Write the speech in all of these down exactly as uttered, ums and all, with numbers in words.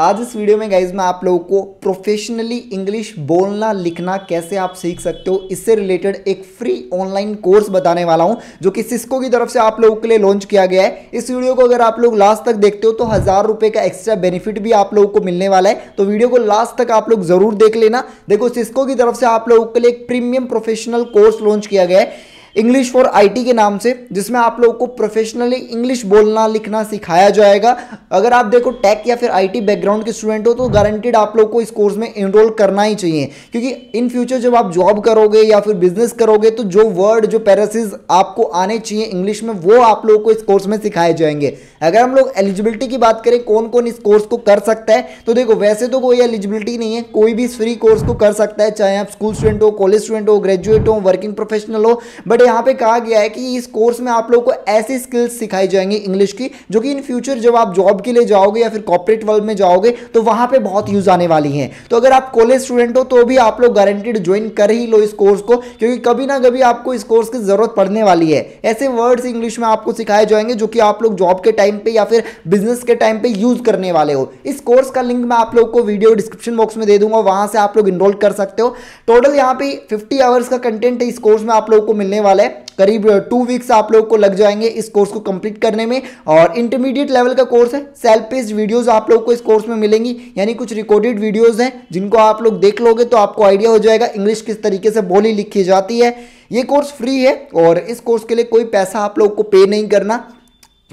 आज इस वीडियो में गाइज मैं आप लोगों को प्रोफेशनली इंग्लिश बोलना लिखना कैसे आप सीख सकते हो, इससे रिलेटेड एक फ्री ऑनलाइन कोर्स बताने वाला हूं जो कि सिस्को की तरफ से आप लोगों के लिए लॉन्च किया गया है। इस वीडियो को अगर आप लोग लास्ट तक देखते हो तो हज़ार रुपये का एक्स्ट्रा बेनिफिट भी आप लोगों को मिलने वाला है, तो वीडियो को लास्ट तक आप लोग ज़रूर देख लेना। देखो, सिस्को की तरफ से आप लोगों के लिए एक प्रीमियम प्रोफेशनल कोर्स लॉन्च किया गया है इंग्लिश फॉर आईटी के नाम से, जिसमें आप लोगों को प्रोफेशनली इंग्लिश बोलना लिखना सिखाया जाएगा। अगर आप देखो टेक या फिर आईटी बैकग्राउंड के स्टूडेंट हो तो गारंटेड आप लोगों को इस कोर्स में एनरोल करना ही चाहिए, क्योंकि इन फ्यूचर जब आप जॉब करोगे या फिर बिजनेस करोगे तो जो वर्ड जो पैरासिस आपको आने चाहिए इंग्लिश में वो आप लोगों को इस कोर्स में सिखाए जाएंगे। अगर हम लोग एलिजिबिलिटी की बात करें कौन कौन इस कोर्स को कर सकता है, तो देखो वैसे तो कोई एलिजिबिलिटी नहीं है, कोई भी इस फ्री कोर्स को कर सकता है, चाहे आप स्कूल स्टूडेंट हो, कॉलेज स्टूडेंट हो, ग्रेजुएट हो, वर्किंग प्रोफेशनल हो। बट यहाँ पे कहा गया है कि इस कोर्स में आप लोगों को ऐसी स्किल्स सिखाई जाएंगी इंग्लिश की जो कि इन फ्यूचर जब आप जॉब के लिए जाओगे या फिर कॉर्पोरेट वर्ल्ड में जाओगे तो वहां पे बहुत यूज आने वाली हैं। तो अगर आप कॉलेज स्टूडेंट हो तो भी आप लोग गारंटेड ज्वाइन कर ही लो इस कोर्स को, क्योंकि कभी ना कभी आपको इस कोर्स की जरूरत पड़ने वाली है। ऐसे वर्ड्स इंग्लिश में आपको सिखाए जाएंगे जो कि आप लोग जॉब के टाइम पे या फिर बिजनेस के टाइम पे यूज करने वाले हो। इस कोर्स का लिंक मैं आप लोग को वीडियो डिस्क्रिप्शन बॉक्स में दे दूंगा, वहां से आप लोग इनरोल कर सकते हो। टोटल यहाँ पे फिफ्टी आवर्स का कंटेंट इस कोर्स में आप लोग को मिलने वाला है। करीब टू वीक्स आप लोगों को लग जाएंगे इस कोर्स को कंप्लीट करने में, और इंटरमीडिएट लेवल का कोर्स है। सेल्फ पेस्ड वीडियोस आप लोगों को इस कोर्स में मिलेंगी, यानी कुछ रिकॉर्डेड वीडियोस हैं जिनको आप लोग देख लोगे तो आपको आइडिया हो जाएगा इंग्लिश किस तरीके से बोली लिखी जाती है। ये कोर्स फ्री है और इस कोर्स के लिए कोई पैसा आप लोग को पे नहीं करना।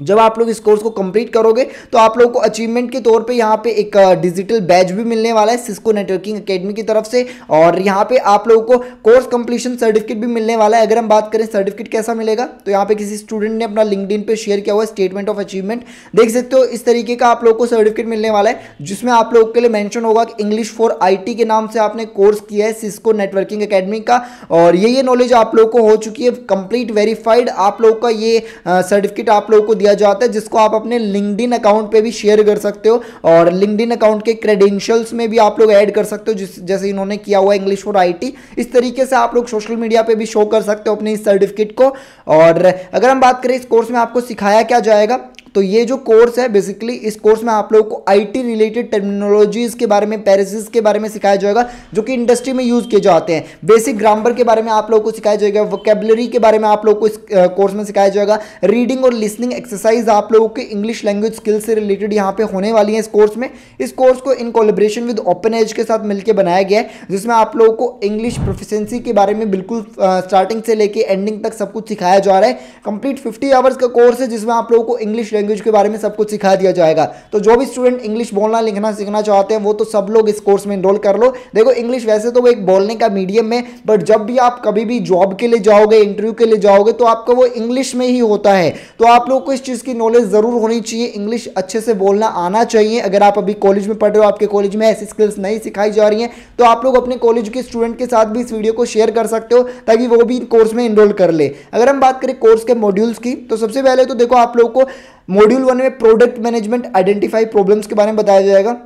जब आप लोग इस कोर्स को कंप्लीट करोगे तो आप लोगों को अचीवमेंट के तौर पे यहाँ पे एक डिजिटल बैच भी मिलने वाला है सिस्को नेटवर्किंग एकेडमी की तरफ से, और यहाँ पे आप लोगों को कोर्स कंप्लीशन सर्टिफिकेट भी मिलने वाला है। अगर हम बात करें सर्टिफिकेट कैसा मिलेगा, तो यहाँ पे किसी स्टूडेंट ने अपना लिंक्डइन पे शेयर किया हुआ स्टेटमेंट ऑफ अचीवमेंट, देख सकते हो। इस तरीके का आप लोग को सर्टिफिकेट मिलने वाला है जिसमें आप लोगों के लिए मैंशन होगा कि इंग्लिश फॉर आई टी के नाम से आपने कोर्स किया है सिस्को नेटवर्किंग अकेडमी का, और ये ये नॉलेज आप लोग को हो चुकी है कंप्लीट वेरीफाइड। आप लोग का ये सर्टिफिकेट आप लोग को दिया जाता है जिसको आप अपने लिंक्डइन अकाउंट पे भी शेयर कर सकते हो, और लिंक्डइन अकाउंट के क्रेडेंशियल्स में भी आप लोग ऐड कर सकते हो जिस जैसे इन्होंने किया हुआ इंग्लिश फॉर आईटी। इस तरीके से आप लोग सोशल मीडिया पे भी शो कर सकते हो अपने इस सर्टिफिकेट को। और अगर हम बात करें इस कोर्स में आपको सिखाया क्या जाएगा, तो ये जो कोर्स है बेसिकली इस कोर्स में आप लोगों को आईटी रिलेटेड टर्मिनोलॉजीज के बारे में पैरासिस के बारे में सिखाया जाएगा जो कि इंडस्ट्री में यूज किए जाते हैं। बेसिक ग्रामर के बारे में आप लोगों को सिखाया जाएगा, वोकैबुलरी के बारे में आप लोगों को इस कोर्स में सिखाया जाएगा, रीडिंग और लिसनिंग एक्सरसाइज आप लोगों के इंग्लिश लैंग्वेज स्किल से रिलेटेड यहाँ पे होने वाली है इस कोर्स में। इस कोर्स को in collaboration with open as के साथ मिलकर बनाया गया है, जिसमें आप लोगों को इंग्लिश प्रोफिशेंसी के बारे में बिल्कुल स्टार्टिंग से लेकर एंडिंग तक सब कुछ सिखाया जा रहा है। कंप्लीट फिफ्टी आवर्स का कोर्स है जिसमें आप लोगों को इंग्लिश लैंग्वेज के बारे में सब कुछ सिखा दिया जाएगा। तो जो भी स्टूडेंट इंग्लिश बोलना लिखना सीखना चाहते हैं वो तो सब लोग इस कोर्स में एनरोल कर लो। देखो इंग्लिश वैसे तो वो एक बोलने का मीडियम है, बट जब भी आप कभी भी जॉब के लिए जाओगे इंटरव्यू के लिए जाओगे तो आपका वो इंग्लिश में ही होता है, तो आप लोग को इस चीज़ की नॉलेज ज़रूर होनी चाहिए। इंग्लिश अच्छे से बोलना आना चाहिए। अगर आप अभी कॉलेज में पढ़ रहे हो, आपके कॉलेज में ऐसी स्किल्स नहीं सिखाई जा रही हैं, तो आप लोग अपने कॉलेज के स्टूडेंट के साथ भी इस वीडियो को शेयर कर सकते हो ताकि वो भी कोर्स में एनरोल कर ले। अगर हम बात करें कोर्स के मॉड्यूल्स की, तो सबसे पहले तो देखो आप लोग को मॉड्यूल वन में प्रोडक्ट मैनेजमेंट आइडेंटिफाई प्रॉब्लम्स के बारे में बताया जाएगा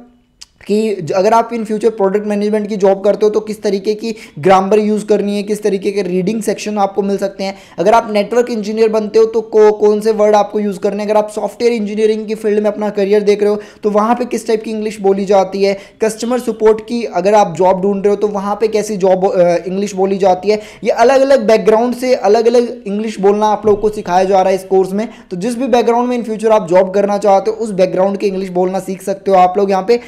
कि अगर आप इन फ्यूचर प्रोडक्ट मैनेजमेंट की जॉब करते हो तो किस तरीके की ग्रामर यूज़ करनी है, किस तरीके के रीडिंग सेक्शन आपको मिल सकते हैं। अगर आप नेटवर्क इंजीनियर बनते हो तो को, कौन से वर्ड आपको यूज़ करने हैं। अगर आप सॉफ्टवेयर इंजीनियरिंग की फील्ड में अपना करियर देख रहे हो तो वहाँ पे किस टाइप की इंग्लिश बोली जाती है। कस्टमर सपोर्ट की अगर आप जॉब ढूंढ रहे हो तो वहाँ पर कैसी जॉब इंग्लिश बोली जाती है। ये अलग अलग बैकग्राउंड से अलग अलग इंग्लिश बोलना आप लोग को सिखाया जा रहा है इस कोर्स में। तो जिस भी बैकग्राउंड में इन फ्यूचर आप जॉब करना चाहते हो उस बैकग्राउंड की इंग्लिश बोलना सीख सकते हो आप लोग यहाँ पे।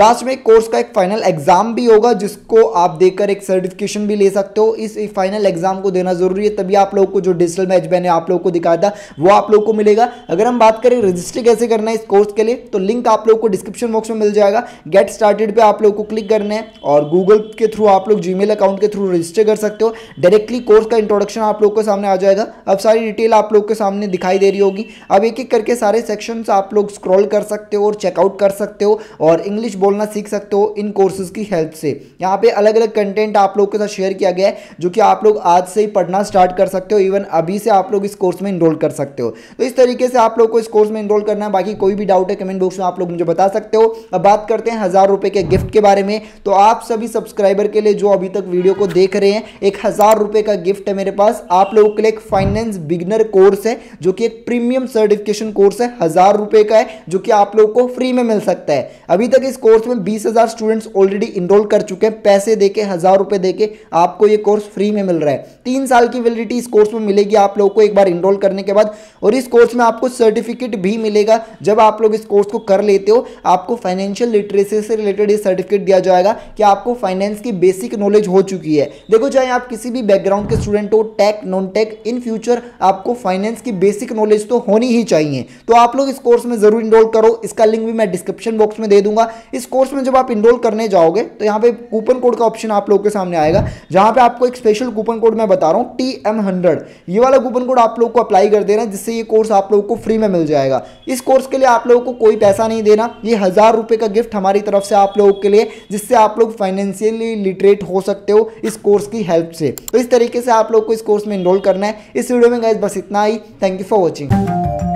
लास्ट में कोर्स का एक फाइनल एग्जाम भी होगा जिसको आप देकर एक सर्टिफिकेशन भी ले सकते हो। इस फाइनल एग्जाम को देना जरूरी है, तभी आप लोगों को जो डिजिटल बैच मैंने आप लोगों को दिखाया था वो आप लोगों को मिलेगा। अगर हम बात करें रजिस्टर कैसे करना है इस कोर्स के लिए, तो लिंक आप लोगों को डिस्क्रिप्शन बॉक्स में मिल जाएगा। गेट स्टार्टेड पे आप लोग को क्लिक करना है और गूगल के थ्रू आप लोग जीमेल अकाउंट के थ्रू रजिस्टर कर सकते हो। डायरेक्टली कोर्स का इंट्रोडक्शन आप लोग के सामने आ जाएगा। अब सारी डिटेल आप लोग के सामने दिखाई दे रही होगी। अब एक एक करके सारे सेक्शंस आप लोग स्क्रॉल कर सकते हो और चेकआउट कर सकते हो, और इंग्लिश इंग्लिश बोलना सीख सकते हो इन कोर्सेज की हेल्प से। यहाँ पे अलग अलग कंटेंट आप लोग के साथ शेयर किया गया है जो कि आप लोग आज से ही पढ़ना स्टार्ट कर सकते हो, इवन अभी से आप लोग इस कोर्स में इनरोल कर सकते हो। तो इस तरीके से आप लोग को इस कोर्स में इनरोल करना है। बाकी कोई भी डाउट है कमेंट बॉक्स में आप लोग मुझे बता सकते हो। अब बात करते हैं हज़ार रुपये के गिफ्ट के बारे में। तो आप सभी सब्सक्राइबर के लिए जो अभी तक वीडियो को देख रहे हैं, एक हज़ार रुपये का गिफ्ट है मेरे पास आप लोगों के लिए। एक फाइनेंस बिगिनर कोर्स है जो कि एक प्रीमियम सर्टिफिकेशन कोर्स है, हज़ार रुपये का है जो कि आप लोग को फ्री में मिल सकता है। अभी तक इस कोर्स में बीस हज़ार स्टूडेंट्स ऑलरेडी इनरोल कर चुके हैं, पैसे देके हज़ार रुपये देके आपको ये कोर्स फ्री में मिल रहा है। तीन साल की वैलिडिटी इस कोर्स में मिलेगी आप लोगों को एक बार इनरोल करने के बाद, और इस कोर्स में आपको सर्टिफिकेट भी मिलेगा। जब आप लोग इस कोर्स को कर लेते हो आपको फाइनेंशियल लिटरेसी से रिलेटेड ये सर्टिफिकेट दिया जाएगा कि आपको फाइनेंस की बेसिक नॉलेज हो चुकी है। देखो, चाहे आप किसी भी बैकग्राउंड के स्टूडेंट हो, tech non tech, in future आपको फाइनेंस की बेसिक नॉलेज तो होनी ही चाहिए। तो आप लोग इस कोर्स में जरूर इनरोल करो, इसका लिंक भी मैं डिस्क्रिप्शन बॉक्स में दे दूंगा। इस कोर्स में जब आप इनरोल करने जाओगे तो यहाँ पे कूपन कोड का ऑप्शन आप लोगों के सामने आएगा, जहां पे आपको एक स्पेशल कूपन कोड मैं बता रहा हूँ टी एम हंड्रेड, ये वाला कूपन कोड आप लोग को अप्लाई कर देना, जिससे ये कोर्स आप लोगों को फ्री में मिल जाएगा। इस कोर्स के लिए आप लोगों को कोई पैसा नहीं देना, ये हजार रुपये का गिफ्ट हमारी तरफ से आप लोगों के लिए, जिससे आप लोग फाइनेंशियली लिटरेट हो सकते हो इस कोर्स की हेल्प से। तो इस तरीके से आप लोग को इस कोर्स में इनरोल करना है। इस वीडियो में गाइस बस इतना ही। Thank you for watching.